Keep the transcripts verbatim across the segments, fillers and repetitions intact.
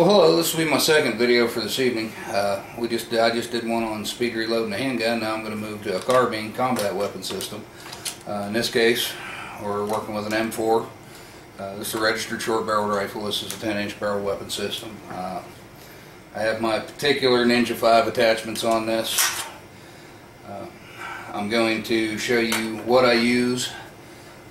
Well, hello, this will be my second video for this evening. Uh, we just I just did one on speed reloading a handgun. Now I'm going to move to a carbine combat weapon system. Uh, in this case, we're working with an M four. Uh, this is a registered short-barreled rifle. This is a ten inch barrel weapon system. Uh, I have my particular Ninja five attachments on this. Uh, I'm going to show you what I use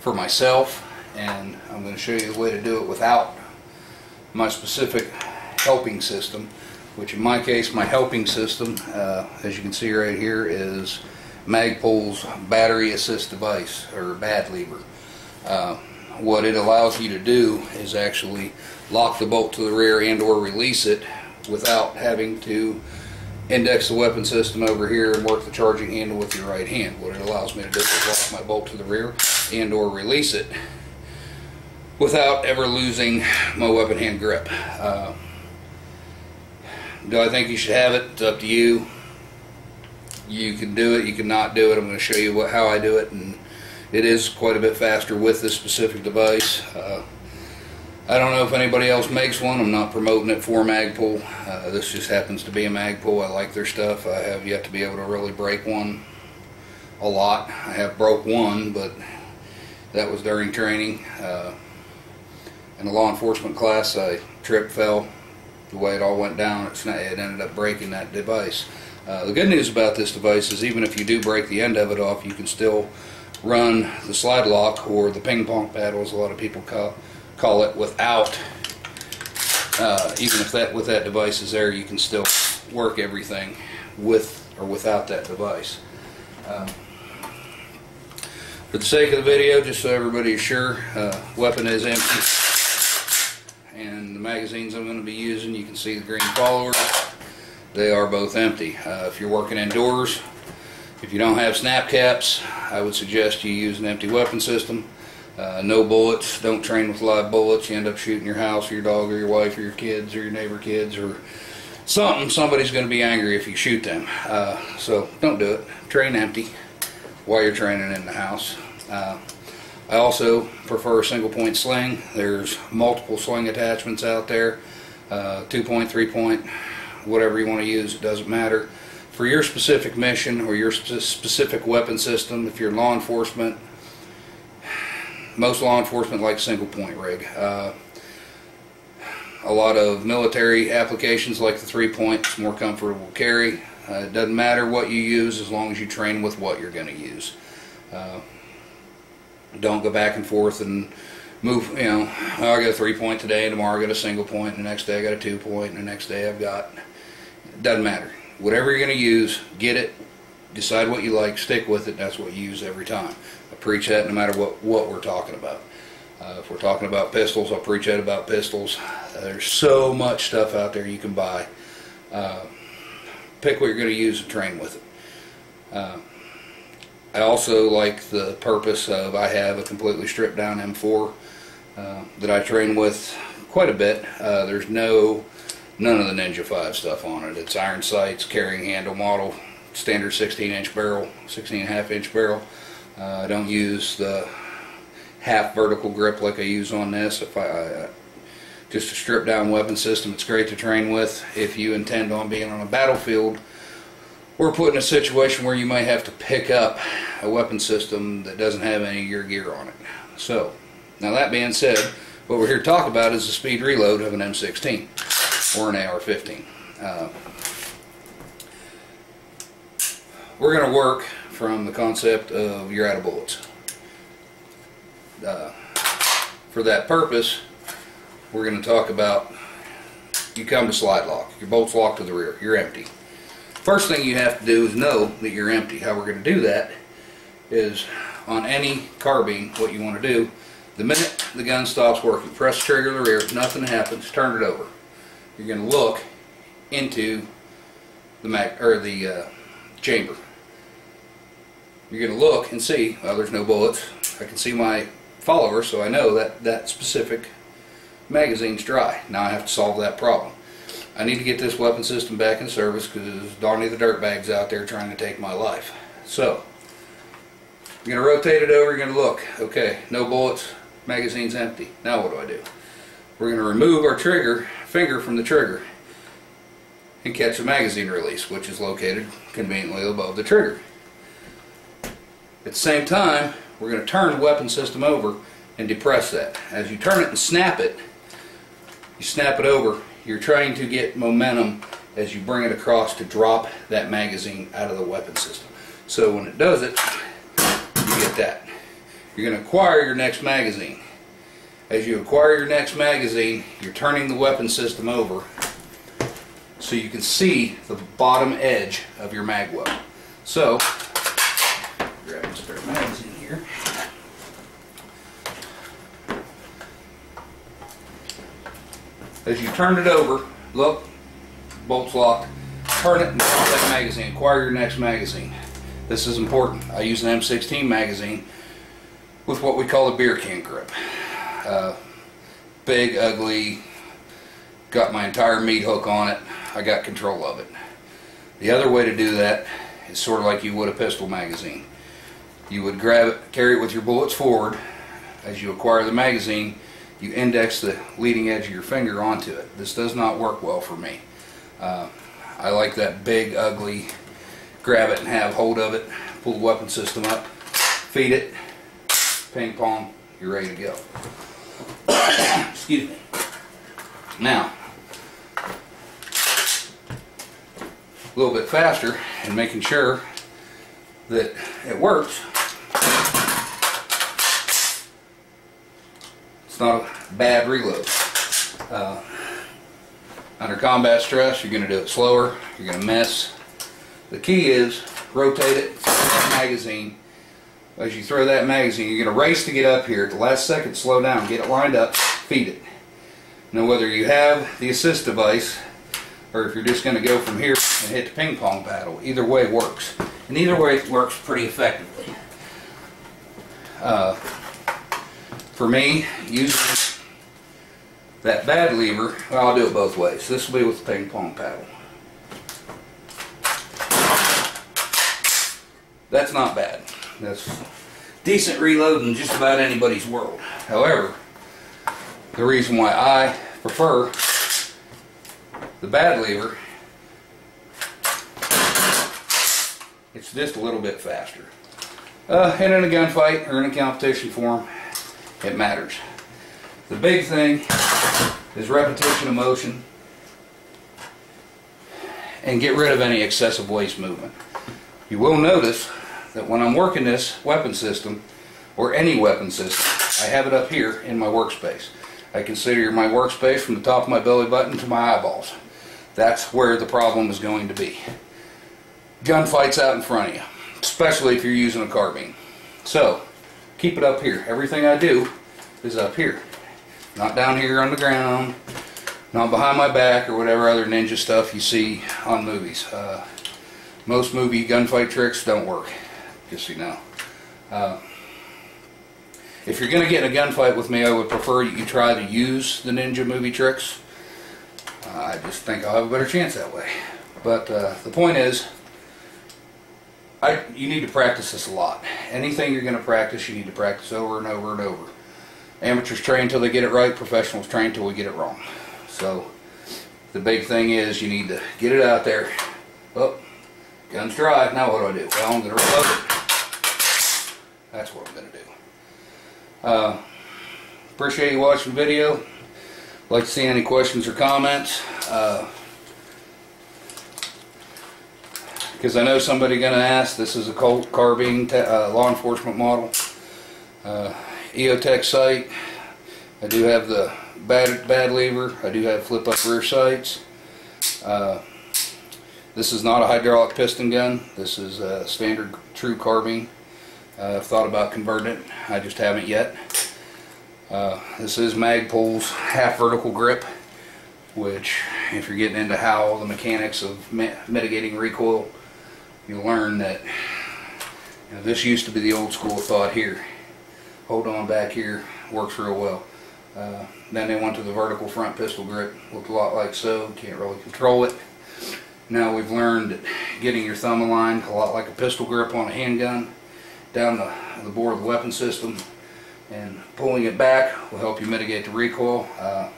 for myself, and I'm going to show you a way to do it without my specific helping system, which in my case, my helping system, uh, as you can see right here, is Magpul's battery assist device, or BAD lever. Uh, what it allows you to do is actually lock the bolt to the rear and or release it without having to index the weapon system over here and work the charging handle with your right hand. What it allows me to do is lock my bolt to the rear and or release it without ever losing my weapon hand grip. Uh, do I think you should have it? It's up to you. You can do it, you can not do it. I'm going to show you what, how I do it, and it is quite a bit faster with this specific device. Uh, I don't know if anybody else makes one. I'm not promoting it for Magpul. Uh, this just happens to be a Magpul. I like their stuff. I have yet to be able to really break one a lot. I have broke one, but that was during training. Uh, in a law enforcement class, I tripped, fell. The way it all went down, it's not, it ended up breaking that device. Uh, the good news about this device is even if you do break the end of it off, you can still run the slide lock, or the ping pong paddle as a lot of people call, call it, without, uh, even if that with that device is there, you can still work everything with or without that device. Uh, for the sake of the video, just so everybody is sure, uh, weapon is empty, and the magazines I'm going to be using, you can see the green followers, they are both empty. Uh, if you're working indoors, if you don't have snap caps, I would suggest you use an empty weapon system. Uh, no bullets. Don't train with live bullets. You end up shooting your house or your dog or your wife or your kids or your neighbor kids or something. Somebody's going to be angry if you shoot them. Uh, so don't do it. Train empty while you're training in the house. Uh, I also prefer a single point sling. There's multiple sling attachments out there. Uh, two point, three point, whatever you want to use, it doesn't matter. For your specific mission or your specific weapon system, if you're law enforcement, most law enforcement like single point rig. Uh, a lot of military applications like the three point, it's more comfortable carry. Uh, it doesn't matter what you use as long as you train with what you're going to use. Uh, don't go back and forth and move, you know, oh, I got a three point today, tomorrow I got a single point, and the next day I got a two point, and the next day I've got, it doesn't matter. Whatever you're going to use, get it, decide what you like, stick with it, that's what you use every time. I preach that no matter what, what we're talking about. Uh, if we're talking about pistols, I'll preach that about pistols. Uh, there's so much stuff out there you can buy. Uh, pick what you're going to use and train with it. Uh, I also like the purpose of, I have a completely stripped down M four uh, that I train with quite a bit. Uh, there's no... none of the Ninja five stuff on it. It's iron sights, carrying handle model, standard sixteen inch barrel, sixteen and a half inch barrel. Uh, I don't use the half vertical grip like I use on this. If I, I just a stripped down weapon system, it's great to train with if you intend on being on a battlefield or put in a situation where you might have to pick up a weapon system that doesn't have any of your gear on it. So, now that being said, what we're here to talk about is the speed reload of an M sixteen. Or an A R fifteen. Uh, we're going to work from the concept of you're out of bullets. Uh, for that purpose, we're going to talk about, you come to slide lock, your bolt's locked to the rear, you're empty. First thing you have to do is know that you're empty. How we're going to do that is, on any carbine, what you want to do, the minute the gun stops working, press the trigger to the rear, nothing happens, turn it over. You're going to look into the mag or the uh, chamber. You're going to look and see, well, there's no bullets. I can see my follower, so I know that that specific magazine's dry. Now I have to solve that problem. I need to get this weapon system back in service because Donnie the dirtbag's out there trying to take my life. So you're going to rotate it over. You're going to look. Okay, no bullets. Magazine's empty. Now what do I do? We're going to remove our trigger. finger from the trigger and catch the magazine release, which is located conveniently above the trigger. At the same time, we're going to turn the weapon system over and depress that. As you turn it and snap it, you snap it over, you're trying to get momentum as you bring it across to drop that magazine out of the weapon system. So when it does it, you get that. You're going to acquire your next magazine. As you acquire your next magazine, you're turning the weapon system over so you can see the bottom edge of your mag well. So, grab this spare magazine here. As you turn it over, look, bolt's locked, turn it and drop that magazine, acquire your next magazine. This is important. I use an M sixteen magazine with what we call a beer can grip. Uh, big, ugly, got my entire meat hook on it, I got control of it. The other way to do that is sort of like you would a pistol magazine. You would grab it, carry it with your bullets forward. As you acquire the magazine, you index the leading edge of your finger onto it. This does not work well for me. Uh, I like that big, ugly, grab it and have hold of it, pull the weapon system up, feed it, ping pong, you're ready to go. Excuse me. Now, a little bit faster and making sure that it works. It's not a bad reload. Uh, under combat stress, you're going to do it slower, you're going to miss. The key is rotate it, that magazine. As you throw that magazine, you're going to race to get up here. At the last second, slow down, get it lined up, feed it. Now whether you have the assist device or if you're just going to go from here and hit the ping pong paddle, either way works. And either way it works pretty effectively. Uh, for me, using that bad lever, well, I'll do it both ways. This will be with the ping pong paddle. That's not bad. That's decent reload in just about anybody's world. However, the reason why I prefer the bad lever, it's just a little bit faster. Uh, and in a gunfight or in a competition form, it matters. The big thing is repetition of motion and get rid of any excessive waist movement. You will notice that when I'm working this weapon system, or any weapon system, I have it up here in my workspace. I consider my workspace from the top of my belly button to my eyeballs. That's where the problem is going to be. Gunfights out in front of you, especially if you're using a carbine. So, keep it up here. Everything I do is up here. Not down here on the ground, not behind my back, or whatever other ninja stuff you see on movies. Uh, most movie gunfight tricks don't work. Just so you know. Uh, if you're going to get in a gunfight with me, I would prefer you try to use the ninja movie tricks. Uh, I just think I'll have a better chance that way. But uh, the point is, I, you need to practice this a lot. Anything you're going to practice, you need to practice over and over and over. Amateurs train until they get it right. Professionals train until we get it wrong. So the big thing is you need to get it out there. Oh, gun's dry. Now what do I do? Well, I'm going to reload it. That's what I'm going to do. Uh, appreciate you watching the video. I'd like to see any questions or comments. Because uh, I know somebody's going to ask. This is a Colt carbine uh, law enforcement model. Uh, EOTech sight. I do have the bad, bad lever. I do have flip up rear sights. Uh, this is not a hydraulic piston gun. This is a standard true carbine. I've uh, thought about converting it. I just haven't yet. Uh, this is Magpul's half vertical grip, which if you're getting into how the mechanics of mi mitigating recoil, you'll learn that, you know, this used to be the old school thought here. Hold on back here, works real well. Uh, then they went to the vertical front pistol grip, looked a lot like so, can't really control it. Now we've learned that getting your thumb aligned, a lot like a pistol grip on a handgun, down the, the bore of the weapon system and pulling it back will help you mitigate the recoil. Uh,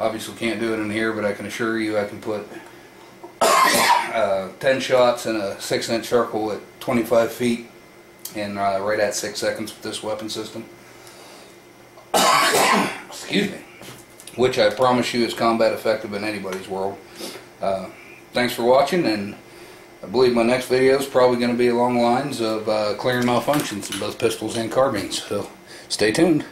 Obviously can't do it in here, but I can assure you I can put uh, ten shots in a six inch circle at twenty-five feet and uh, right at six seconds with this weapon system. Excuse me. Which I promise you is combat effective in anybody's world. Uh, thanks for watching, and I believe my next video is probably going to be along the lines of uh, clearing malfunctions in both pistols and carbines, so stay tuned.